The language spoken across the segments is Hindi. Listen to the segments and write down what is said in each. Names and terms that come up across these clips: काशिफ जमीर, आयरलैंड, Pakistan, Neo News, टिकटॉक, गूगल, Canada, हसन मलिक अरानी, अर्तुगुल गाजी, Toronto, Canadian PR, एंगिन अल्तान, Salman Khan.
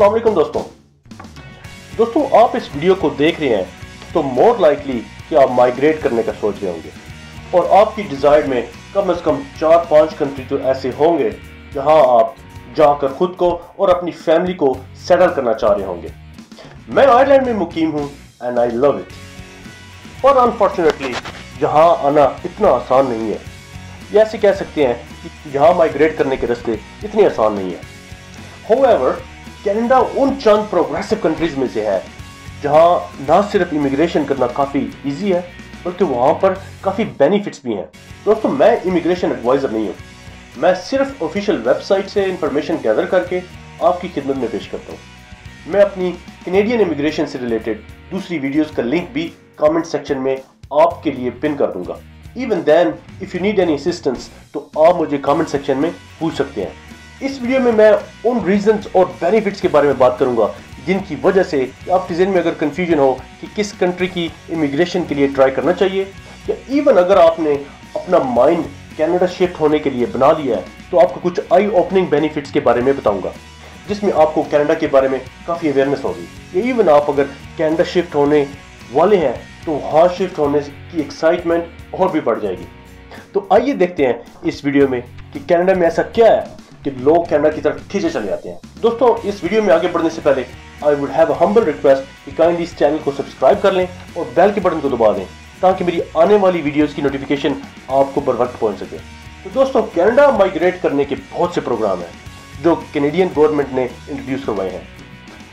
अस्सलाम वालेकुम दोस्तों, आप इस वीडियो को देख रहे हैं तो मोर लाइकली कि आप माइग्रेट करने का सोच रहे होंगे और आपकी डिज़ायर में कम से कम 4-5 कंट्री तो ऐसे होंगे जहां आप जाकर खुद को और अपनी फैमिली को सेटल करना चाह रहे होंगे। मैं आयरलैंड में मुकीम हूं एंड आई लव इट, और अनफॉर्चुनेटली यहाँ आना इतना आसान नहीं है। ये ऐसे कह सकते हैं कि यहाँ माइग्रेट करने के रास्ते इतने आसान नहीं है। हाउएवर कनाडा उन चंद प्रोग्रेसिव कंट्रीज में से है जहाँ ना सिर्फ इमिग्रेशन करना काफ़ी इजी है बल्कि वहाँ पर काफ़ी बेनिफिट्स भी हैं। दोस्तों, मैं इमिग्रेशन एडवाइज़र नहीं हूँ, मैं सिर्फ ऑफिशियल वेबसाइट से इंफॉर्मेशन गैदर करके आपकी खिदमत में पेश करता हूँ। मैं अपनी कैनेडियन इमिग्रेशन से रिलेटेड दूसरी वीडियोज़ का लिंक भी कॉमेंट सेक्शन में आपके लिए पिन कर दूंगा। Even then if you need any assistance तो आप मुझे कमेंट सेक्शन में पूछ सकते हैं। इस वीडियो में मैं उन रीजंस और बेनिफिट्स के बारे में बात करूंगा जिनकी वजह से आपके जहन में अगर कंफ्यूजन हो कि किस कंट्री की इमिग्रेशन के लिए ट्राई करना चाहिए, या इवन अगर आपने अपना माइंड कनाडा शिफ्ट होने के लिए बना लिया है तो आपको कुछ आई ओपनिंग बेनिफिट्स के बारे में बताऊंगा जिसमें आपको कनाडा के बारे में काफ़ी अवेयरनेस होगी, या इवन आप अगर कनाडा शिफ्ट होने वाले हैं तो वहाँ शिफ्ट होने की एक्साइटमेंट और भी बढ़ जाएगी। तो आइए देखते हैं इस वीडियो में कि कनाडा में ऐसा क्या है कि लोग कनाडा की तरफ खींचे चले जाते हैं। दोस्तों, इस वीडियो में आगे बढ़ने से पहले I would have a humble request कि काइंडली इस चैनल को सब्सक्राइब कर लें और बेल के बटन को दबा दें ताकि मेरी आने वाली वीडियोज़ की नोटिफिकेशन आपको बर वक्त पहुँच सके। तो दोस्तों, कनाडा माइग्रेट करने के बहुत से प्रोग्राम हैं जो कैनेडियन गवर्नमेंट ने इंट्रोड्यूस करवाए हैं,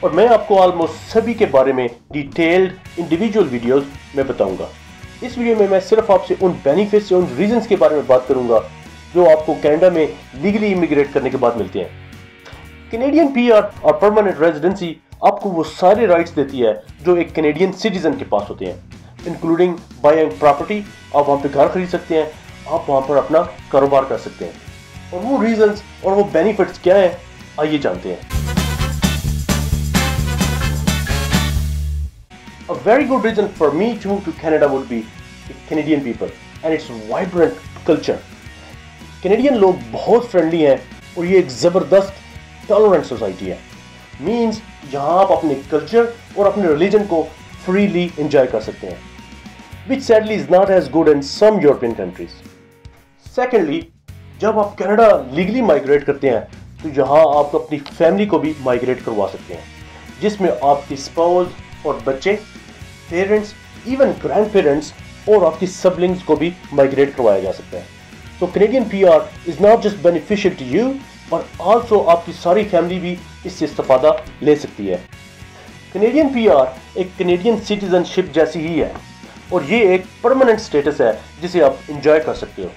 और मैं आपको ऑलमोस्ट सभी के बारे में डिटेल्ड इंडिविजुअल वीडियोस में बताऊंगा। इस वीडियो में मैं सिर्फ आपसे उन बेनिफिट्स या उन रीजंस के बारे में बात करूंगा जो आपको कनाडा में लीगली इमिग्रेट करने के बाद मिलते हैं। कैनेडियन पीआर और परमानेंट रेजिडेंसी आपको वो सारे राइट्स देती है जो एक कैनेडियन सिटीजन के पास होते हैं, इंक्लूडिंग बाइंग प्रॉपर्टी। आप वहाँ पर घर खरीद सकते हैं, आप वहाँ पर अपना कारोबार कर सकते हैं। और वो रीजन्स और वो बेनिफिट्स क्या हैं, आइए जानते हैं। A very good reason for me to move to Canada would be the Canadian people and its vibrant culture. Canadian लोग बहुत friendly हैं और ये एक ज़बरदस्त tolerant society है। Means यहाँ आप अपने culture और अपने religion को freely enjoy कर सकते हैं, which sadly is not as good in some European countries. Secondly, जब आप Canada legally migrate करते हैं तो यहाँ आप अपनी family को भी migrate करवा सकते हैं, जिसमें आपकी spouse और बच्चे, पेरेंट्स, इवन ग्रैंड पेरेंट्स और आपकी सिबलिंग्स को भी माइग्रेट करवाया जा सकता है। तो Canadian PR is not just beneficial to you but also आपकी सारी फैमिली भी इससे इस्तेफादा ले सकती है। कैनेडियन पीआर एक कैनेडियन सिटीजनशिप जैसी ही है और ये एक परमानेंट स्टेटस है जिसे आप इंजॉय कर सकते हो,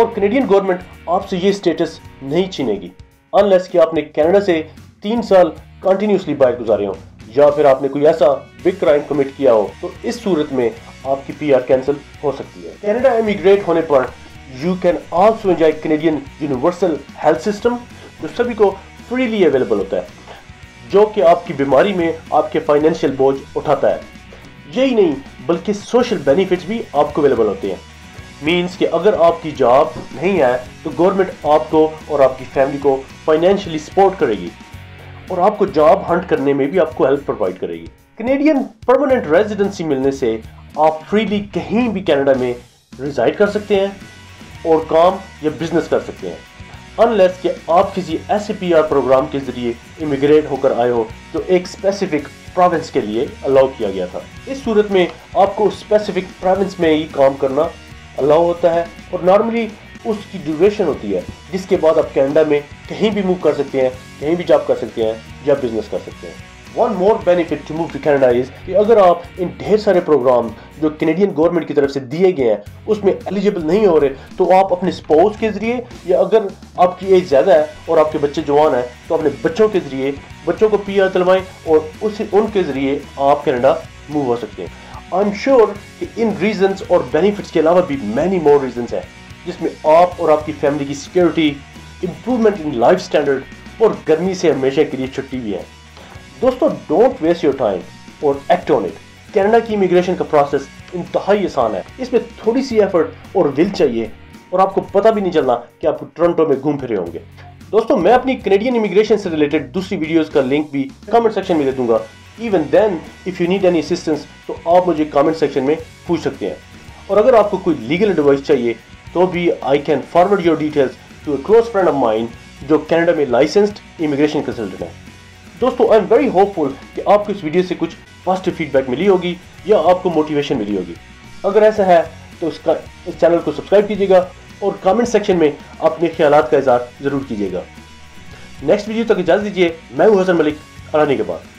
और कैनेडियन गवर्नमेंट आपसे ये स्टेटस नहीं छीनेगी अनलेस कि आपने कनाडा से 3 साल कंटिन्यूसली बाहर गुजारे हों या फिर आपने कोई ऐसा बिग क्राइम कमिट किया हो। तो इस सूरत में आपकी पीआर कैंसिल हो सकती है। कनाडा इमिग्रेट होने पर you can also enjoy Canadian universal health system जो सभी को फ्रीली अवेलेबल होता है, जो कि आपकी बीमारी में आपके फाइनेंशियल बोझ उठाता है। यही नहीं बल्कि सोशल बेनिफिट्स भी आपको अवेलेबल होते हैं। मीन्स कि अगर आपकी जॉब नहीं है तो गवर्नमेंट आपको और आपकी फैमिली को फाइनेंशियली सपोर्ट करेगी और आपको जॉब हंट करने में भी आपको हेल्प प्रोवाइड करेगी। कैनेडियन परमानेंट रेजिडेंसी मिलने से आप फ्रीली कहीं भी कनाडा में रिजाइड कर सकते हैं और काम या बिजनेस कर सकते हैं, अनलेस कि आप किसी ऐसे पीआर प्रोग्राम के जरिए इमिग्रेट होकर आए हो जो एक स्पेसिफिक प्रोविंस के लिए अलाउ किया गया था। इस सूरत में आपको स्पेसिफिक प्रोविंस में ही काम करना अलाउ होता है और नॉर्मली उसकी ड्यूरेशन होती है, जिसके बाद आप कनाडा में कहीं भी मूव कर सकते हैं, कहीं भी जॉब कर सकते हैं या बिजनेस कर सकते हैं। One more benefit to move to Canada is कि अगर आप इन ढेर सारे प्रोग्राम जो कैनेडियन गवर्नमेंट की तरफ से दिए गए हैं उसमें एलिजिबल नहीं हो रहे तो आप अपने स्पाउस के ज़रिए, या अगर आपकी एज ज़्यादा है और आपके बच्चे जवान हैं तो अपने बच्चों के ज़रिए बच्चों को पीआर दिलवाएं और उनके ज़रिए आप कनाडा मूव हो सकते हैं। आई एम श्योर कि इन रीजन्स और बेनिफिट्स के अलावा भी मैनी मोर रीजन्स हैं जिसमें आप और आपकी फैमिली की security, improvement in life standard और गर्मी से हमेशा के लिए छुट्टी भी है। दोस्तों, डोंट वेस्ट योर टाइम और एक्ट ऑन इट। कनाडा की इमिग्रेशन का प्रोसेस इंतहाई आसान है, इसमें थोड़ी सी एफर्ट और विल चाहिए और आपको पता भी नहीं चलना कि आप टोरंटो में घूम फिरे होंगे। दोस्तों मैं अपनी कैनेडियन इमिग्रेशन से रिलेटेड दूसरी वीडियोस का लिंक भी कमेंट सेक्शन में दे दूंगा। Even then if you need any assistance तो आप मुझे कमेंट सेक्शन में पूछ सकते हैं। और अगर आपको कोई लीगल एडवाइस चाहिए तो भी I can forward your details to a close friend of mine जो कनाडा में लाइसेंस्ड इमिग्रेशन कंसल्टेंट है। दोस्तों आई एम वेरी होपफुल कि आपको इस वीडियो से कुछ पॉजिटिव फीडबैक मिली होगी या आपको मोटिवेशन मिली होगी। अगर ऐसा है तो इस चैनल को सब्सक्राइब कीजिएगा और कमेंट सेक्शन में अपने ख्यालात का इजहार जरूर कीजिएगा। नेक्स्ट वीडियो तक इजाज़त दीजिए। मैं हूं हसन मलिक अरानी के बाद।